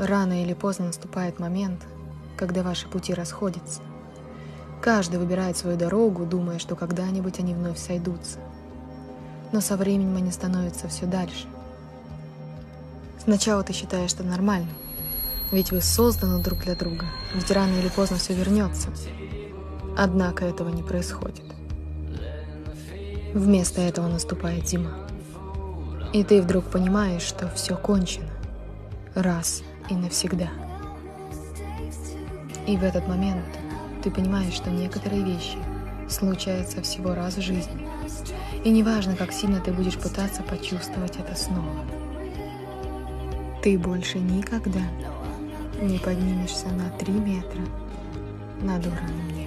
Рано или поздно наступает момент, когда ваши пути расходятся. Каждый выбирает свою дорогу, думая, что когда-нибудь они вновь сойдутся. Но со временем они становятся все дальше. Сначала ты считаешь это нормально, ведь вы созданы друг для друга, ведь рано или поздно все вернется. Однако этого не происходит. Вместо этого наступает зима. И ты вдруг понимаешь, что все кончено. Раз и навсегда. И в этот момент ты понимаешь, что некоторые вещи случаются всего раз в жизни. И неважно, как сильно ты будешь пытаться почувствовать это снова. Ты больше никогда не поднимешься на 3 метра над уровнем неба.